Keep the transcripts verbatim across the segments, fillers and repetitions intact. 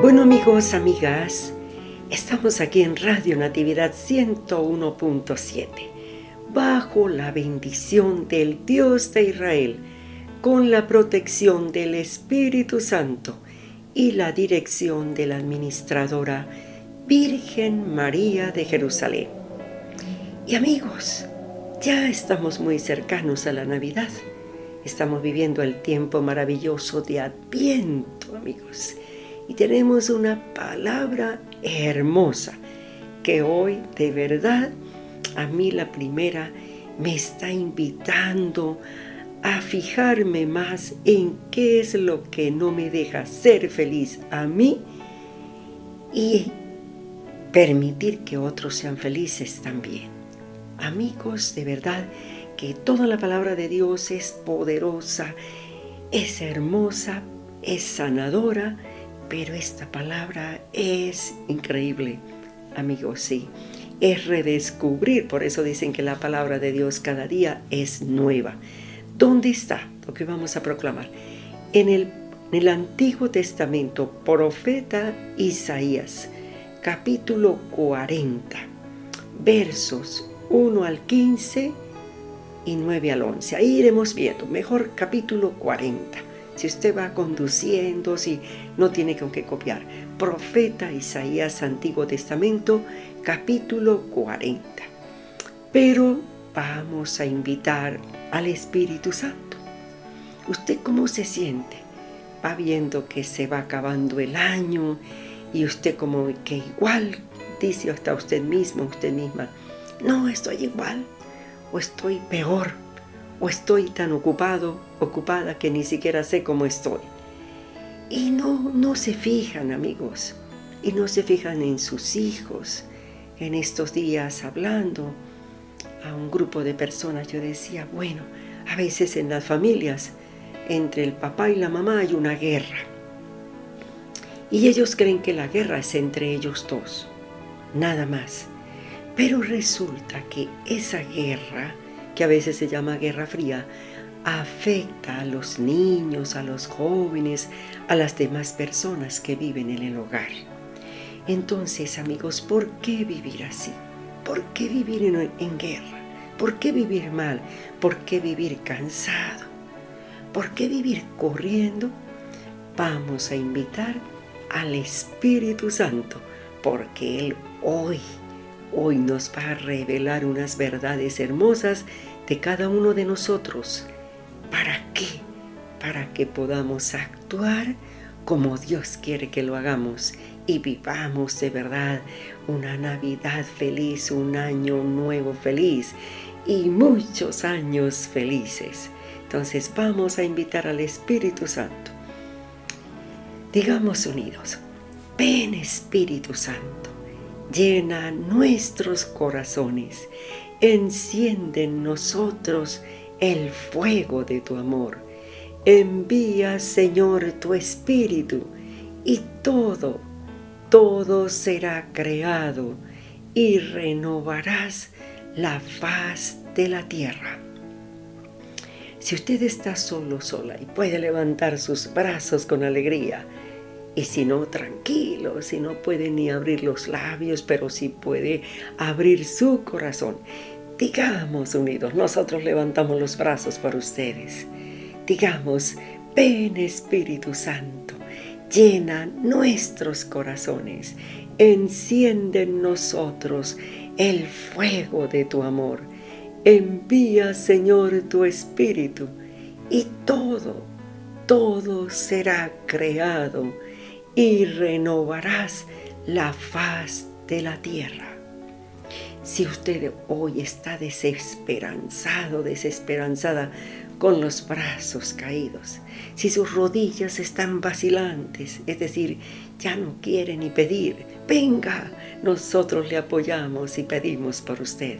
Bueno, amigos, amigas, estamos aquí en Radio Natividad ciento uno punto siete, bajo la bendición del Dios de Israel, con la protección del Espíritu Santo y la dirección de la administradora Virgen María de Jerusalén. Y amigos, ya estamos muy cercanos a la Navidad. Estamos viviendo el tiempo maravilloso de Adviento, amigos. Y tenemos una palabra hermosa que hoy, de verdad, a mí la primera me está invitando a fijarme más en qué es lo que no me deja ser feliz a mí y permitir que otros sean felices también. Amigos, de verdad que toda la palabra de Dios es poderosa, es hermosa, es sanadora. Pero esta palabra es increíble, amigos, sí. Es redescubrir, por eso dicen que la palabra de Dios cada día es nueva. ¿Dónde está lo que vamos a proclamar? En el, en el Antiguo Testamento, profeta Isaías, capítulo cuarenta, versos uno al quince y nueve al once. Ahí iremos viendo, mejor capítulo cuarenta. Si usted va conduciendo, si no tiene con qué copiar. Profeta Isaías, Antiguo Testamento, capítulo cuarenta. Pero vamos a invitar al Espíritu Santo. ¿Usted cómo se siente? Va viendo que se va acabando el año y usted como que igual, dice hasta usted mismo, usted misma, no, estoy igual o estoy peor. O estoy tan ocupado, ocupada que ni siquiera sé cómo estoy. Y no, no se fijan, amigos, y no se fijan en sus hijos. En estos días, hablando a un grupo de personas, yo decía, bueno, a veces en las familias, entre el papá y la mamá hay una guerra. Y ellos creen que la guerra es entre ellos dos, nada más. Pero resulta que esa guerra, que a veces se llama Guerra Fría, afecta a los niños, a los jóvenes, a las demás personas que viven en el hogar. Entonces, amigos, ¿por qué vivir así? ¿Por qué vivir en, en guerra? ¿Por qué vivir mal? ¿Por qué vivir cansado? ¿Por qué vivir corriendo? Vamos a invitar al Espíritu Santo, porque Él hoy, hoy nos va a revelar unas verdades hermosas de cada uno de nosotros. ¿Para qué? Para que podamos actuar como Dios quiere que lo hagamos y vivamos de verdad una Navidad feliz, un año nuevo feliz y muchos años felices. Entonces vamos a invitar al Espíritu Santo. Digamos unidos, ven Espíritu Santo, llena nuestros corazones, enciende en nosotros el fuego de tu amor. Envía, Señor, tu Espíritu, y todo, todo será creado, y renovarás la faz de la tierra. Si usted está solo, sola, y puede levantar sus brazos con alegría, y si no, tranquilo, si no puede ni abrir los labios, pero sí puede abrir su corazón. Digamos unidos, nosotros levantamos los brazos para ustedes. Digamos, ven Espíritu Santo, llena nuestros corazones, enciende en nosotros el fuego de tu amor. Envía, Señor, tu Espíritu, y todo, todo será creado. Y renovarás la faz de la tierra. Si usted hoy está desesperanzado, desesperanzada, con los brazos caídos, si sus rodillas están vacilantes, es decir, ya no quiere ni pedir, venga, nosotros le apoyamos y pedimos por usted.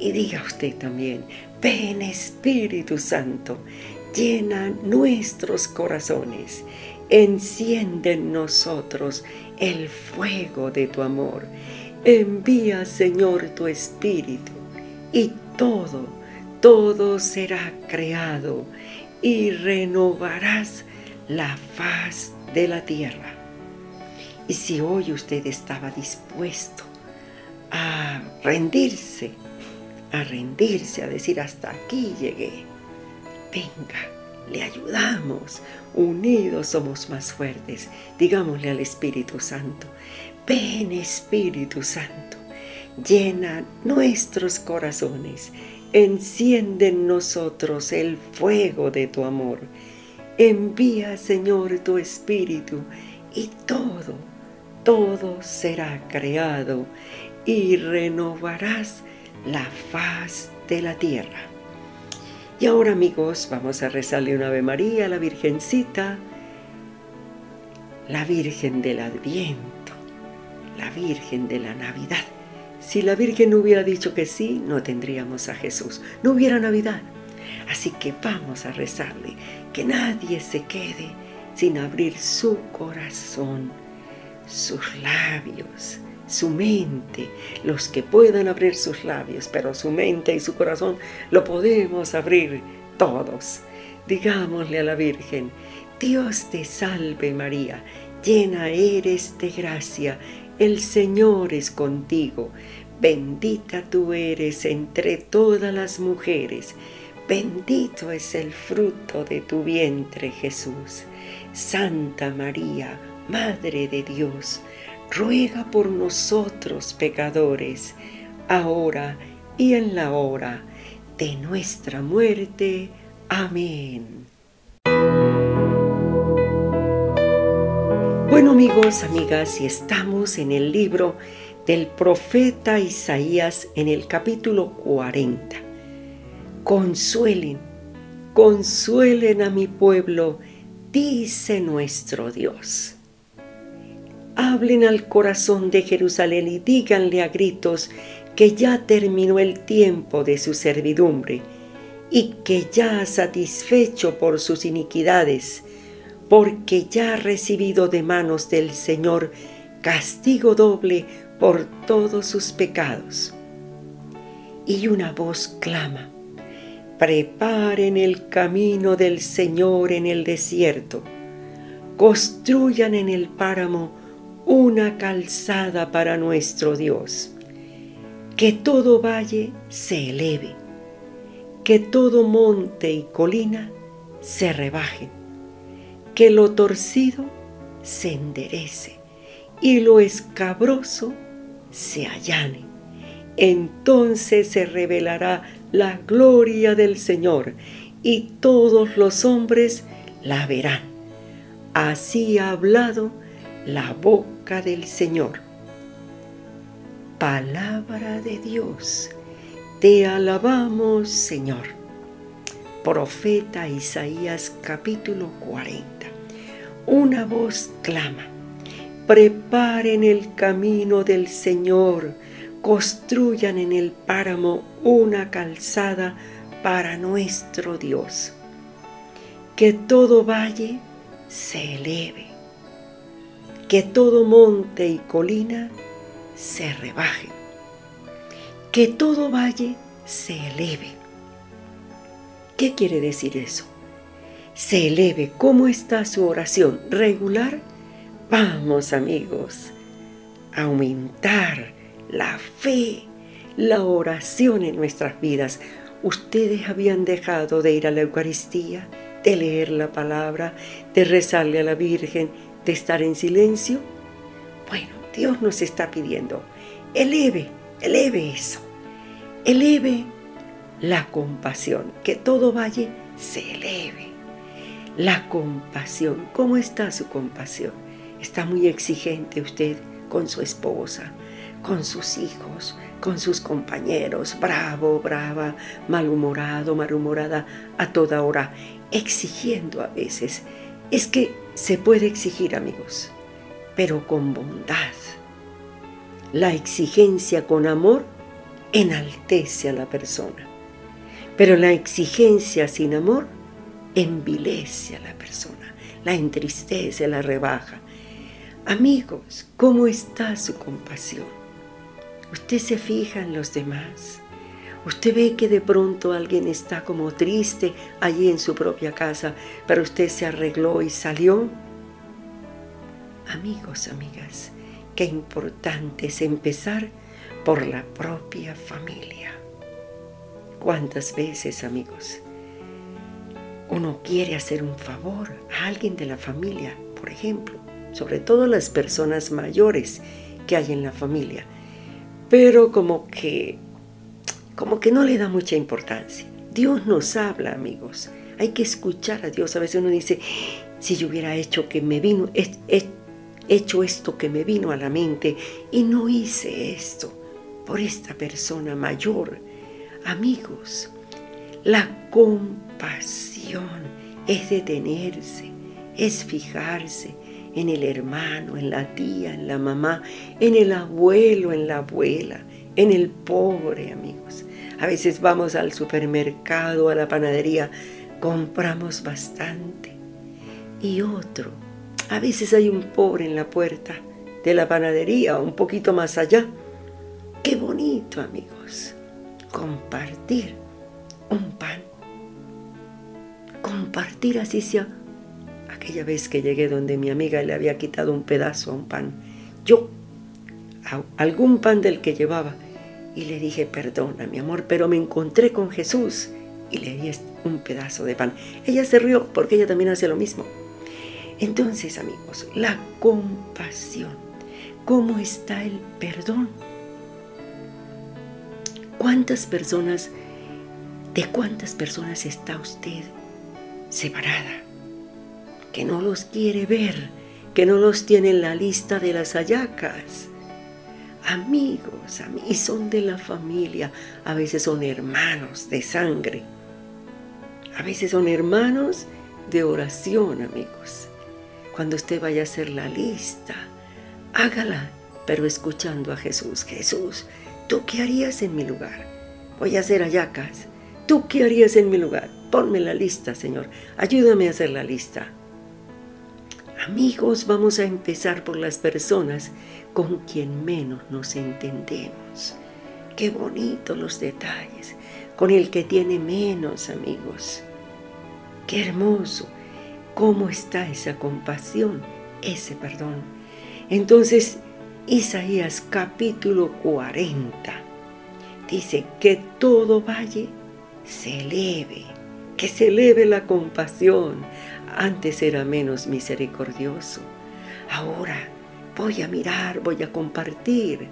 Y diga usted también, ven Espíritu Santo, llena nuestros corazones. Enciende en nosotros el fuego de tu amor. Envía, Señor, tu Espíritu, y todo, todo será creado, y renovarás la faz de la tierra. Y si hoy usted estaba dispuesto a rendirse, a rendirse, a decir hasta aquí llegué, venga, le ayudamos, unidos somos más fuertes, digámosle al Espíritu Santo, ven Espíritu Santo, llena nuestros corazones, enciende en nosotros el fuego de tu amor, envía Señor tu Espíritu y todo, todo será creado y renovarás la faz de la tierra. Y ahora amigos, vamos a rezarle una Ave María a la Virgencita, la Virgen del Adviento, la Virgen de la Navidad. Si la Virgen no hubiera dicho que sí, no tendríamos a Jesús, no hubiera Navidad. Así que vamos a rezarle, que nadie se quede sin abrir su corazón, sus labios, su mente, los que puedan abrir sus labios, pero su mente y su corazón lo podemos abrir todos. Digámosle a la Virgen, Dios te salve María, llena eres de gracia, el Señor es contigo, bendita tú eres entre todas las mujeres, bendito es el fruto de tu vientre Jesús. Santa María, Madre de Dios, ruega por nosotros pecadores, ahora y en la hora de nuestra muerte. Amén. Bueno amigos, amigas, y estamos en el libro del profeta Isaías en el capítulo cuarenta. Consuelen, consuelen a mi pueblo, dice nuestro Dios. Hablen al corazón de Jerusalén y díganle a gritos que ya terminó el tiempo de su servidumbre y que ya ha satisfecho por sus iniquidades, porque ya ha recibido de manos del Señor castigo doble por todos sus pecados. Y una voz clama, preparen el camino del Señor en el desierto, construyan en el páramo una calzada para nuestro Dios. Que todo valle se eleve, que todo monte y colina se rebajen, que lo torcido se enderece y lo escabroso se allane. Entonces se revelará la gloria del Señor y todos los hombres la verán. Así ha hablado la boca del Señor. Palabra de Dios, te alabamos Señor. Profeta Isaías capítulo cuarenta. Una voz clama, preparen el camino del Señor, construyan en el páramo una calzada para nuestro Dios. Que todo valle se eleve, que todo monte y colina se rebaje, que todo valle se eleve. ¿Qué quiere decir eso? Se eleve. ¿Cómo está su oración? ¿Regular? Vamos amigos, a aumentar la fe, la oración en nuestras vidas. Ustedes habían dejado de ir a la Eucaristía, de leer la palabra, de rezarle a la Virgen, de estar en silencio. Bueno, Dios nos está pidiendo, eleve, eleve eso, eleve la compasión, que todo valle se eleve. La compasión, ¿cómo está su compasión? Está muy exigente usted con su esposa, con sus hijos, con sus compañeros, bravo, brava, malhumorado, malhumorada, a toda hora, exigiendo a veces. Es que se puede exigir, amigos, pero con bondad. La exigencia con amor enaltece a la persona, pero la exigencia sin amor envilece a la persona, la entristece, la rebaja. Amigos, ¿cómo está su compasión? Usted se fija en los demás. Usted ve que de pronto alguien está como triste allí en su propia casa, pero usted se arregló y salió. Amigos, amigas, qué importante es empezar por la propia familia. ¿Cuántas veces, amigos, uno quiere hacer un favor a alguien de la familia, por ejemplo, sobre todo las personas mayores que hay en la familia, pero como que, como que no le da mucha importancia? Dios nos habla, amigos. Hay que escuchar a Dios. A veces uno dice, si yo hubiera hecho que me vino, he, he hecho esto que me vino a la mente y no hice esto por esta persona mayor. Amigos, la compasión es detenerse, es fijarse en el hermano, en la tía, en la mamá, en el abuelo, en la abuela, en el pobre, amigos. A veces vamos al supermercado, a la panadería, compramos bastante. Y otro, a veces hay un pobre en la puerta de la panadería, un poquito más allá. ¡Qué bonito, amigos! Compartir un pan. Compartir, así sea. Aquella vez que llegué donde mi amiga le había quitado un pedazo a un pan. Yo, a algún pan del que llevaba. Y le dije, perdona, mi amor, pero me encontré con Jesús. Y le di un pedazo de pan. Ella se rió porque ella también hace lo mismo. Entonces, amigos, la compasión. ¿Cómo está el perdón? ¿Cuántas personas, de cuántas personas está usted separada? Que no los quiere ver, que no los tiene en la lista de las hallacas. Amigos, amigos, y son de la familia, a veces son hermanos de sangre, a veces son hermanos de oración, amigos. Cuando usted vaya a hacer la lista, hágala, pero escuchando a Jesús. Jesús, ¿tú qué harías en mi lugar? Voy a hacer hallacas. ¿Tú qué harías en mi lugar? Ponme la lista, Señor, ayúdame a hacer la lista. Amigos, vamos a empezar por las personas con quien menos nos entendemos. Qué bonitos los detalles. Con el que tiene menos, amigos. Qué hermoso. ¿Cómo está esa compasión, ese perdón? Entonces, Isaías capítulo cuarenta dice que todo valle se eleve, que se eleve la compasión. Antes era menos misericordioso. Ahora voy a mirar, voy a compartir.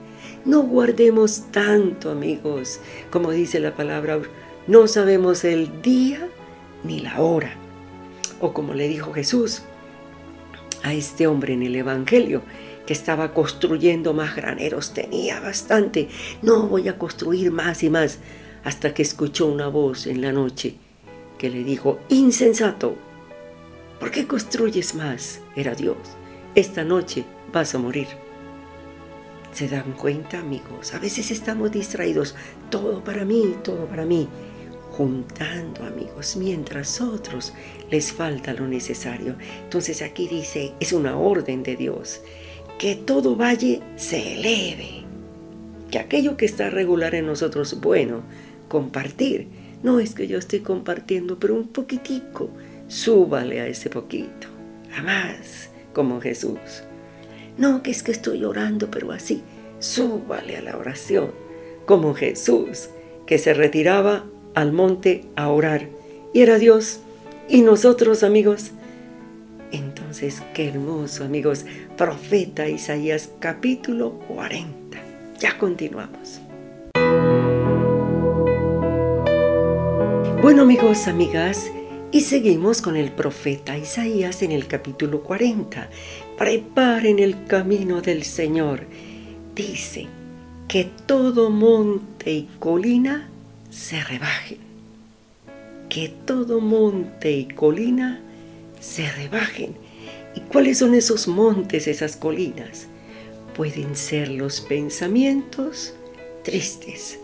No guardemos tanto, amigos. Como dice la palabra, no sabemos el día ni la hora. O como le dijo Jesús a este hombre en el Evangelio, que estaba construyendo más graneros, tenía bastante. No, voy a construir más y más. Hasta que escuchó una voz en la noche que le dijo, insensato, ¿por qué construyes más? Era Dios. Esta noche vas a morir. ¿Se dan cuenta, amigos? A veces estamos distraídos. Todo para mí, todo para mí. Juntando, amigos, mientras otros les falta lo necesario. Entonces aquí dice, es una orden de Dios, que todo valle se eleve. Que aquello que está regular en nosotros, bueno, compartir. No es que yo estoy compartiendo, pero un poquitico. Súbale a ese poquito, a más, como Jesús. No, que es que estoy orando, pero así, súbale a la oración, como Jesús, que se retiraba al monte a orar. Y era Dios, y nosotros, amigos. Entonces, qué hermoso, amigos. Profeta Isaías, capítulo cuarenta. Ya continuamos. Bueno, amigos, amigas, y seguimos con el profeta Isaías en el capítulo cuarenta. Preparen el camino del Señor. Dice que todo monte y colina se rebajen. Que todo monte y colina se rebajen. ¿Y cuáles son esos montes, esas colinas? Pueden ser los pensamientos tristes.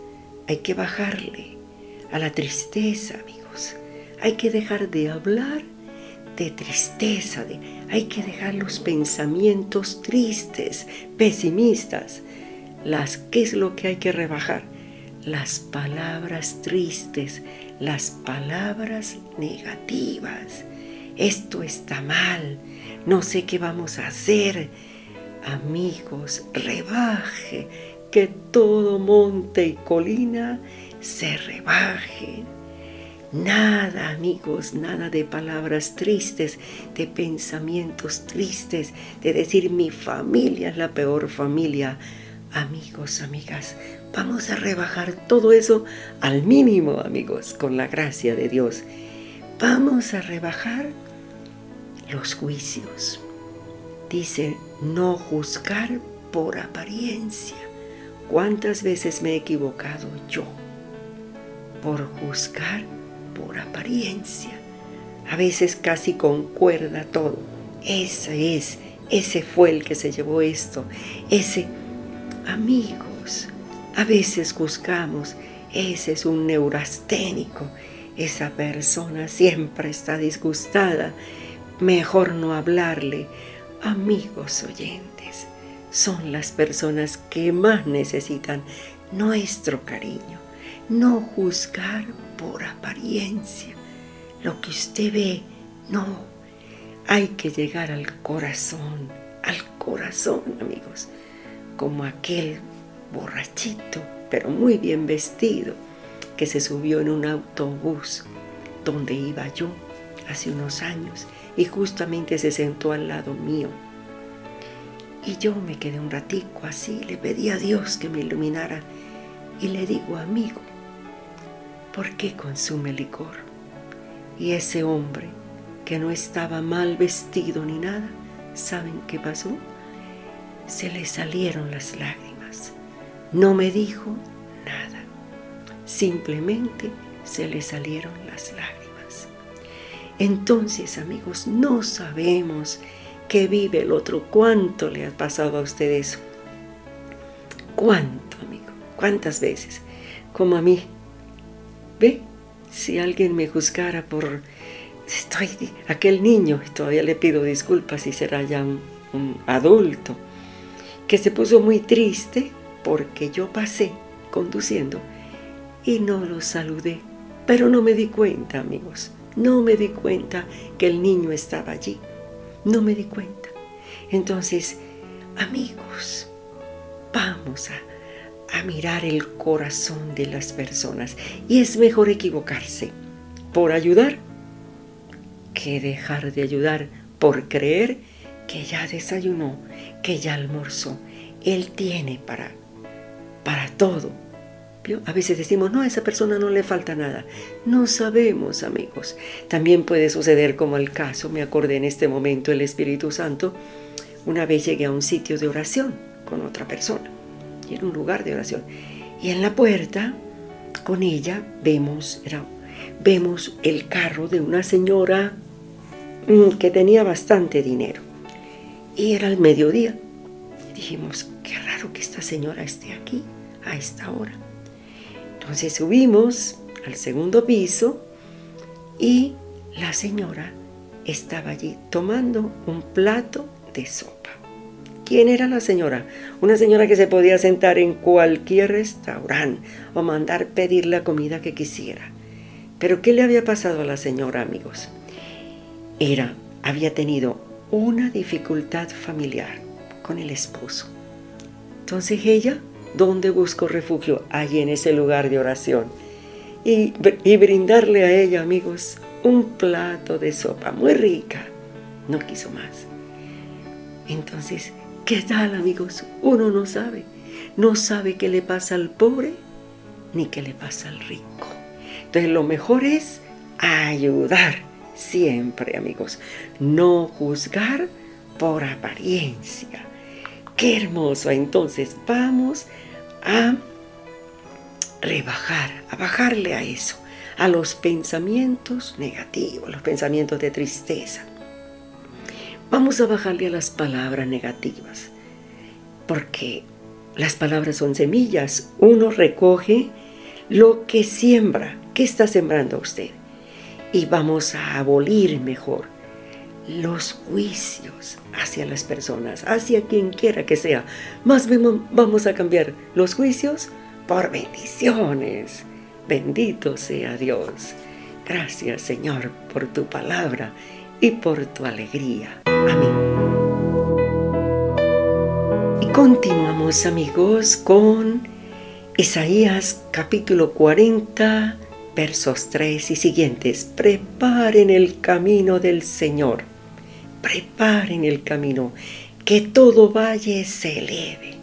Hay que bajarle a la tristeza, amigos. Hay que dejar de hablar de tristeza, de, hay que dejar los pensamientos tristes, pesimistas. Las, ¿qué es lo que hay que rebajar? Las palabras tristes, las palabras negativas. Esto está mal, no sé qué vamos a hacer. Amigos, rebaje, que todo monte y colina se rebajen. Nada, amigos, nada de palabras tristes, de pensamientos tristes, de decir mi familia es la peor familia. Amigos, amigas, vamos a rebajar todo eso al mínimo, amigos, con la gracia de Dios. Vamos a rebajar los juicios. Dice, no juzgar por apariencia. ¿Cuántas veces me he equivocado yo? Por juzgar por apariencia. A veces casi concuerda todo. Ese es, ese fue el que se llevó esto. Ese, amigos, a veces juzgamos, ese es un neurasténico. Esa persona siempre está disgustada. Mejor no hablarle. Amigos oyentes, son las personas que más necesitan nuestro cariño. No juzgar por apariencia. Lo que usted ve, no. Hay que llegar al corazón, al corazón, amigos. Como aquel borrachito, pero muy bien vestido, que se subió en un autobús donde iba yo hace unos años y justamente se sentó al lado mío. Y yo me quedé un ratico así, le pedí a Dios que me iluminara y le digo, amigo, ¿por qué consume licor? Y ese hombre que no estaba mal vestido ni nada, ¿saben qué pasó? Se le salieron las lágrimas. No me dijo nada. Simplemente se le salieron las lágrimas. Entonces, amigos, no sabemos qué vive el otro. ¿Cuánto le ha pasado a usted eso? ¿Cuánto, amigo? ¿Cuántas veces? Como a mí. ¿Ve? Si alguien me juzgara por... Estoy... Aquel niño, todavía le pido disculpas si será ya un, un adulto, que se puso muy triste porque yo pasé conduciendo y no lo saludé, pero no me di cuenta, amigos, no me di cuenta que el niño estaba allí, no me di cuenta. Entonces, amigos, vamos a, a mirar el corazón de las personas y es mejor equivocarse por ayudar que dejar de ayudar, por creer que ya desayunó, que ya almorzó. Él tiene para, para todo. ¿Vio? A veces decimos, no, a esa persona no le falta nada. No sabemos, amigos. También puede suceder como el caso, me acordé en este momento, el Espíritu Santo. Una vez llegué a un sitio de oración con otra persona, y era un lugar de oración. Y en la puerta, con ella, vemos, era, vemos el carro de una señora mmm, que tenía bastante dinero. Y era el mediodía. Dijimos, qué raro que esta señora esté aquí a esta hora. Entonces subimos al segundo piso y la señora estaba allí tomando un plato de sopa. ¿Quién era la señora? Una señora que se podía sentar en cualquier restaurante o mandar pedir la comida que quisiera. Pero ¿qué le había pasado a la señora, amigos? Era, había tenido... una dificultad familiar con el esposo. Entonces ella, ¿dónde buscó refugio? Allí en ese lugar de oración. Y, y brindarle a ella, amigos, un plato de sopa muy rica. No quiso más. Entonces, ¿qué tal, amigos? Uno no sabe. No sabe qué le pasa al pobre ni qué le pasa al rico. Entonces, lo mejor es ayudar. Siempre, amigos, no juzgar por apariencia. ¡Qué hermoso! Entonces vamos a rebajar, a bajarle a eso, a los pensamientos negativos, los pensamientos de tristeza. Vamos a bajarle a las palabras negativas, porque las palabras son semillas. Uno recoge lo que siembra. ¿Qué está sembrando usted? Y vamos a abolir mejor los juicios hacia las personas, hacia quien quiera que sea. Más bien vamos a cambiar los juicios por bendiciones. Bendito sea Dios. Gracias, Señor, por tu palabra y por tu alegría. Amén. Y continuamos, amigos, con Isaías capítulo cuarenta, versos tres y siguientes. Preparen el camino del Señor, preparen el camino, que todo valle se eleve,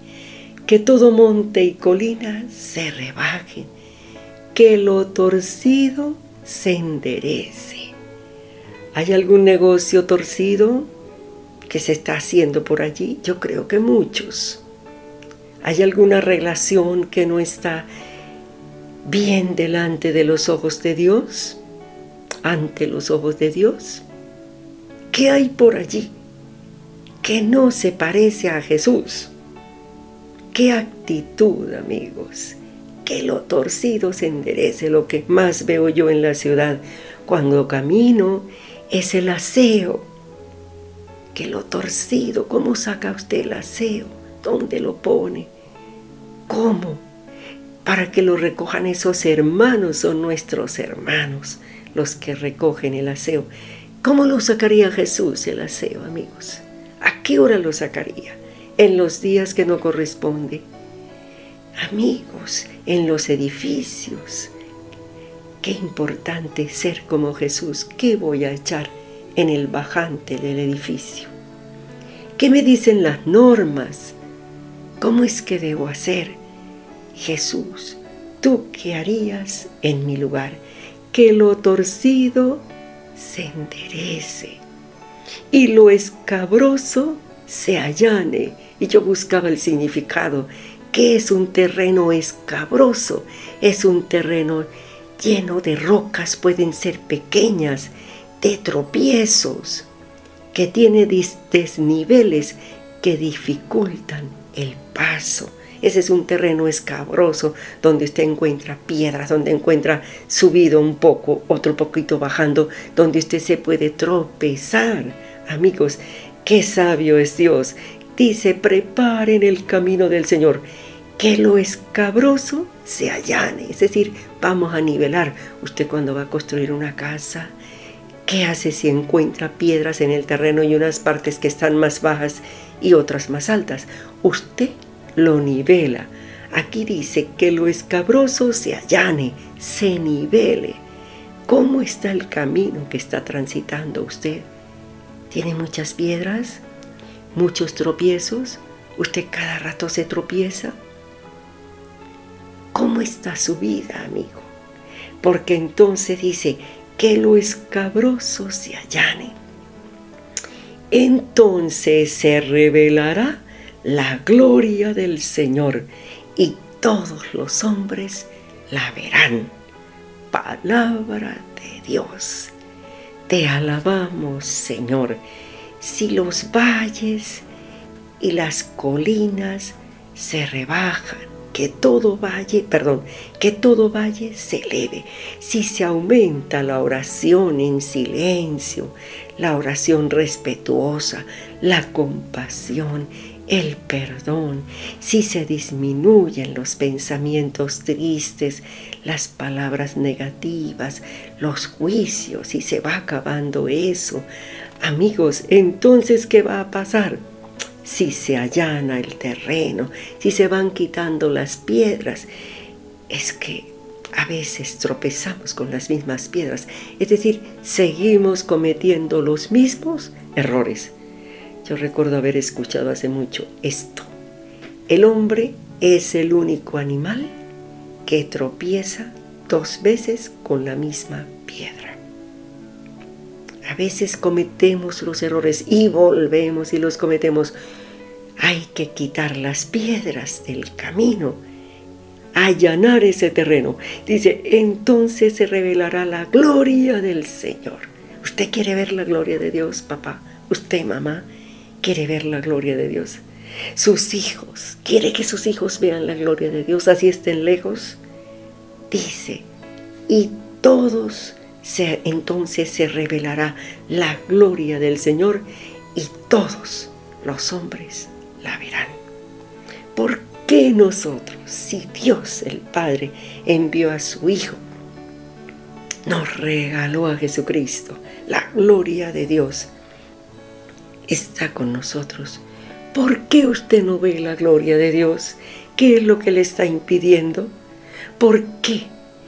que todo monte y colina se rebaje, que lo torcido se enderece. ¿Hay algún negocio torcido que se está haciendo por allí? Yo creo que muchos. ¿Hay alguna relación que no está bien delante de los ojos de Dios? ¿Ante los ojos de Dios? ¿Qué hay por allí que no se parece a Jesús? Qué actitud, amigos, que lo torcido se enderece. Lo que más veo yo en la ciudad cuando camino es el aseo, que lo torcido, ¿cómo saca usted el aseo? ¿Dónde lo pone? ¿Cómo? Para que lo recojan esos hermanos, son nuestros hermanos los que recogen el aseo. ¿Cómo lo sacaría Jesús el aseo, amigos? ¿A qué hora lo sacaría? En los días que no corresponde. Amigos, en los edificios. Qué importante ser como Jesús. ¿Qué voy a echar en el bajante del edificio? ¿Qué me dicen las normas? ¿Cómo es que debo hacer? Jesús, ¿tú qué harías en mi lugar? Que lo torcido se enderece y lo escabroso se allane. Y yo buscaba el significado. ¿Qué es un terreno escabroso? Es un terreno lleno de rocas, pueden ser pequeñas, de tropiezos, que tiene desniveles que dificultan el paso. Ese es un terreno escabroso, donde usted encuentra piedras, donde encuentra subido un poco, otro poquito bajando, donde usted se puede tropezar, amigos. ¡Qué sabio es Dios! Dice, preparen el camino del Señor, que lo escabroso se allane. Es decir, vamos a nivelar. Usted cuando va a construir una casa, ¿qué hace si encuentra piedras en el terreno y unas partes que están más bajas y otras más altas? Usted lo nivela. Aquí dice, que lo escabroso se allane, se nivele. ¿Cómo está el camino que está transitando usted? ¿Tiene muchas piedras? ¿Muchos tropiezos? ¿Usted cada rato se tropieza? ¿Cómo está su vida, amigo? Porque entonces dice, que lo escabroso se allane. Entonces se revelará la gloria del Señor y todos los hombres la verán. Palabra de Dios. Te alabamos, Señor. Si los valles y las colinas se rebajan, que todo valle, perdón, que todo valle se eleve. Si se aumenta la oración en silencio, la oración respetuosa, la compasión, el perdón. Si se disminuyen los pensamientos tristes, las palabras negativas, los juicios, si se va acabando eso, amigos, entonces ¿qué va a pasar? Si se allana el terreno, si se van quitando las piedras. Es que a veces tropezamos con las mismas piedras, es decir, seguimos cometiendo los mismos errores. Yo recuerdo haber escuchado hace mucho esto. El hombre es el único animal que tropieza dos veces con la misma piedra. A veces cometemos los errores y volvemos y los cometemos. Hay que quitar las piedras del camino, allanar ese terreno. Dice, entonces se revelará la gloria del Señor. ¿Usted quiere ver la gloria de Dios, papá? ¿Usted, mamá? Quiere ver la gloria de Dios. Sus hijos, quiere que sus hijos vean la gloria de Dios, así estén lejos. Dice, y todos se, entonces se revelará la gloria del Señor y todos los hombres la verán. ¿Por qué nosotros, si Dios el Padre envió a su Hijo, nos regaló a Jesucristo, la gloria de Dios? está con nosotros. ¿Por qué usted no ve la gloria de Dios? ¿Qué es lo que le está impidiendo? ¿Por qué?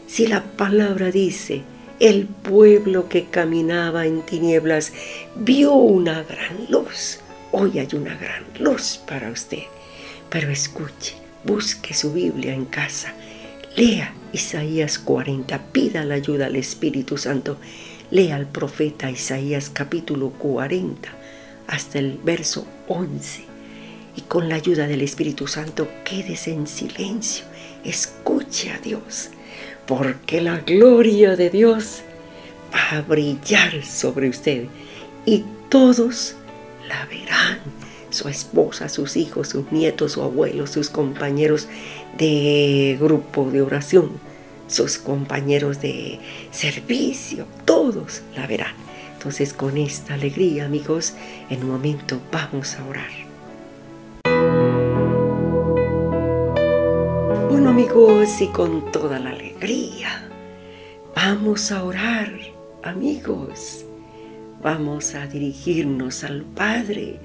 Si la palabra dice, el pueblo que caminaba en tinieblas vio una gran luz. Hoy hay una gran luz para usted. Pero escuche, busque su Biblia en casa, lea Isaías cuarenta, pida la ayuda al Espíritu Santo, lea al profeta Isaías capítulo cuarenta hasta el verso once y con la ayuda del Espíritu Santo quédese en silencio, escuche a Dios, porque la gloria de Dios va a brillar sobre usted y todos la verán. Su esposa, sus hijos, sus nietos, sus abuelos, sus compañeros de grupo de oración, sus compañeros de servicio, todos la verán. Entonces, con esta alegría, amigos, en un momento vamos a orar. Bueno, amigos, y con toda la alegría, vamos a orar, amigos. Vamos a dirigirnos al Padre,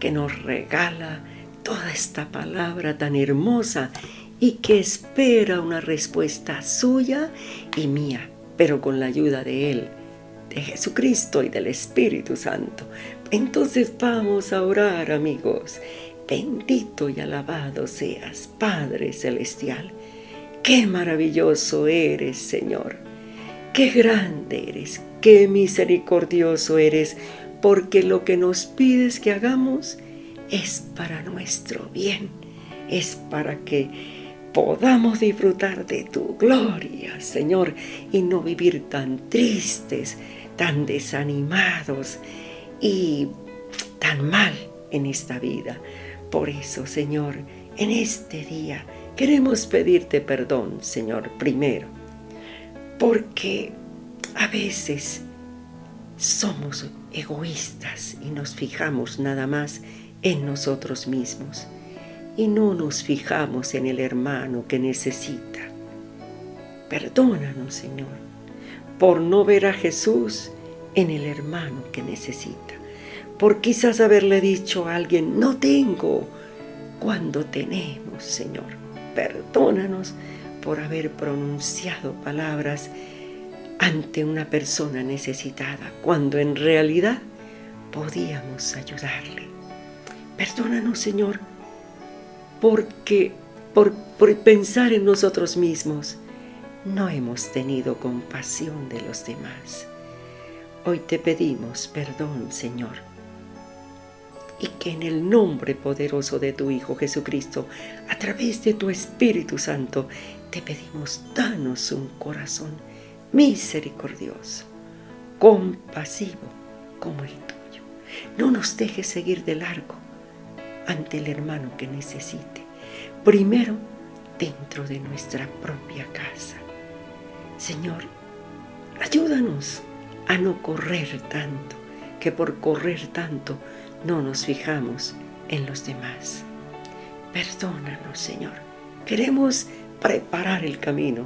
que nos regala toda esta palabra tan hermosa y que espera una respuesta suya y mía, pero con la ayuda de Él, de Jesucristo y del Espíritu Santo. Entonces vamos a orar, amigos. Bendito y alabado seas, Padre Celestial. Qué maravilloso eres, Señor. Qué grande eres, qué misericordioso eres, porque lo que nos pides que hagamos es para nuestro bien, es para que podamos disfrutar de tu gloria, Señor, y no vivir tan tristes, tan desanimados y tan mal en esta vida. Por eso, Señor, en este día queremos pedirte perdón, Señor, primero, porque a veces somos egoístas y nos fijamos nada más en nosotros mismos y no nos fijamos en el hermano que necesita. Perdónanos, Señor, por no ver a Jesús en el hermano que necesita, por quizás haberle dicho a alguien, no tengo, cuando tenemos, Señor. Perdónanos por haber pronunciado palabras ante una persona necesitada, cuando en realidad podíamos ayudarle. Perdónanos, Señor, porque por, por pensar en nosotros mismos no hemos tenido compasión de los demás. Hoy te pedimos perdón, Señor, y que en el nombre poderoso de tu Hijo Jesucristo, a través de tu Espíritu Santo, te pedimos, danos un corazón misericordioso, compasivo como el tuyo. No nos dejes seguir de largo ante el hermano que necesite, primero dentro de nuestra propia casa. Señor, ayúdanos a no correr tanto, que por correr tanto no nos fijamos en los demás. Perdónanos, Señor. Queremos preparar el camino.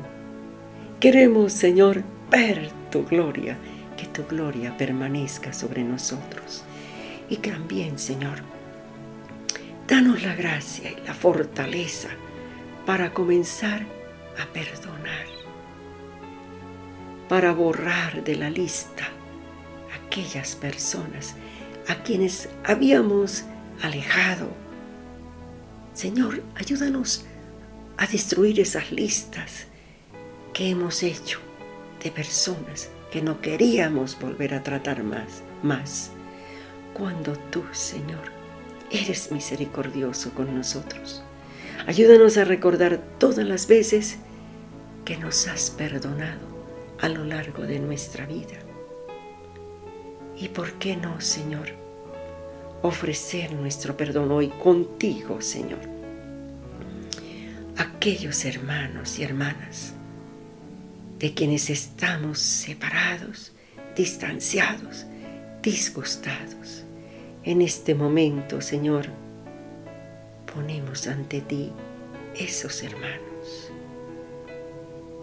Queremos, Señor, ver tu gloria, que tu gloria permanezca sobre nosotros. Y también, Señor, danos la gracia y la fortaleza para comenzar a perdonar, para borrar de la lista aquellas personas a quienes habíamos alejado. Señor, ayúdanos a destruir esas listas que hemos hecho de personas que no queríamos volver a tratar más, más. Cuando tú, Señor, eres misericordioso con nosotros, ayúdanos a recordar todas las veces que nos has perdonado a lo largo de nuestra vida. Y por qué no, Señor, ofrecer nuestro perdón hoy contigo, Señor, aquellos hermanos y hermanas de quienes estamos separados, distanciados, disgustados. En este momento, Señor, ponemos ante ti esos hermanos.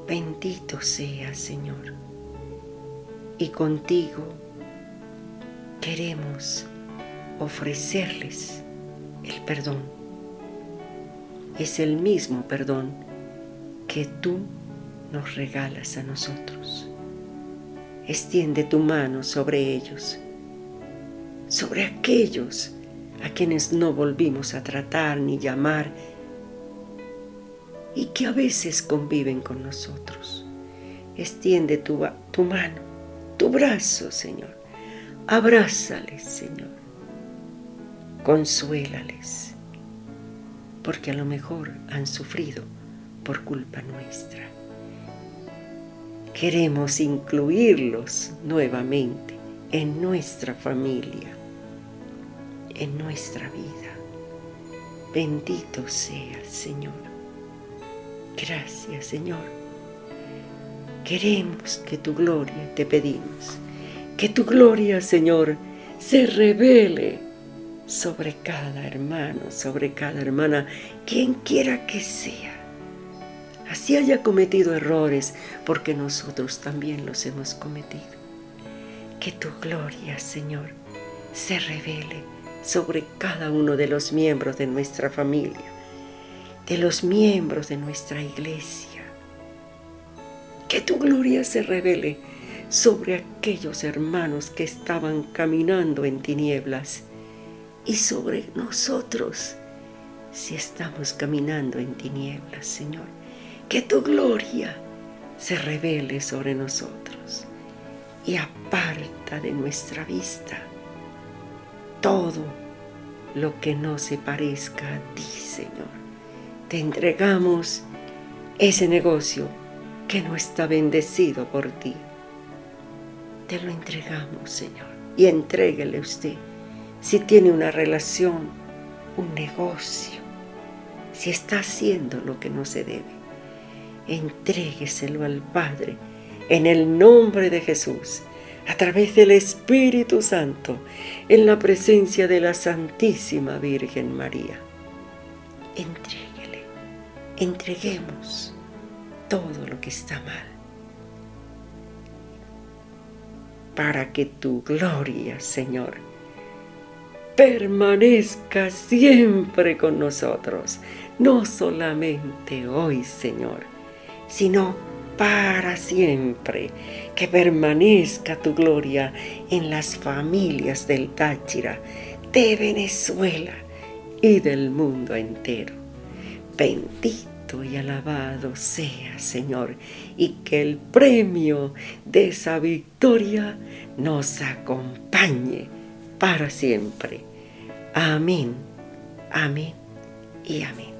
Bendito seas, Señor. Y contigo queremos ofrecerles el perdón. Es el mismo perdón que tú nos regalas a nosotros. Extiende tu mano sobre ellos, sobre aquellos a quienes no volvimos a tratar ni llamar y que a veces conviven con nosotros. Extiende tu, tu mano, tu brazo, Señor. Abrázales, Señor. Consuélales, porque a lo mejor han sufrido por culpa nuestra. Queremos incluirlos nuevamente en nuestra familia, en nuestra vida. Bendito seas, Señor. Gracias, Señor. Queremos que tu gloria, te pedimos, que tu gloria, Señor, se revele sobre cada hermano, sobre cada hermana, quien quiera que sea. Así haya cometido errores, porque nosotros también los hemos cometido. Que tu gloria, Señor, se revele sobre cada uno de los miembros de nuestra familia, de los miembros de nuestra iglesia. Que tu gloria se revele sobre aquellos hermanos que estaban caminando en tinieblas y sobre nosotros si estamos caminando en tinieblas, Señor. Que tu gloria se revele sobre nosotros y aparta de nuestra vista todo lo que no se parezca a ti, Señor. Te entregamos ese negocio que no está bendecido por ti. Te lo entregamos, Señor. Y entréguele usted, si tiene una relación, un negocio, si está haciendo lo que no se debe, entrégueselo al Padre en el nombre de Jesús, a través del Espíritu Santo, en la presencia de la Santísima Virgen María. Entrégueselo. Entreguemos todo lo que está mal, para que tu gloria, Señor, permanezca siempre con nosotros, no solamente hoy, Señor, sino para siempre, que permanezca tu gloria en las familias del Táchira, de Venezuela y del mundo entero. Bendito y alabado sea, Señor, y que el premio de esa victoria nos acompañe para siempre. Amén, amén y amén.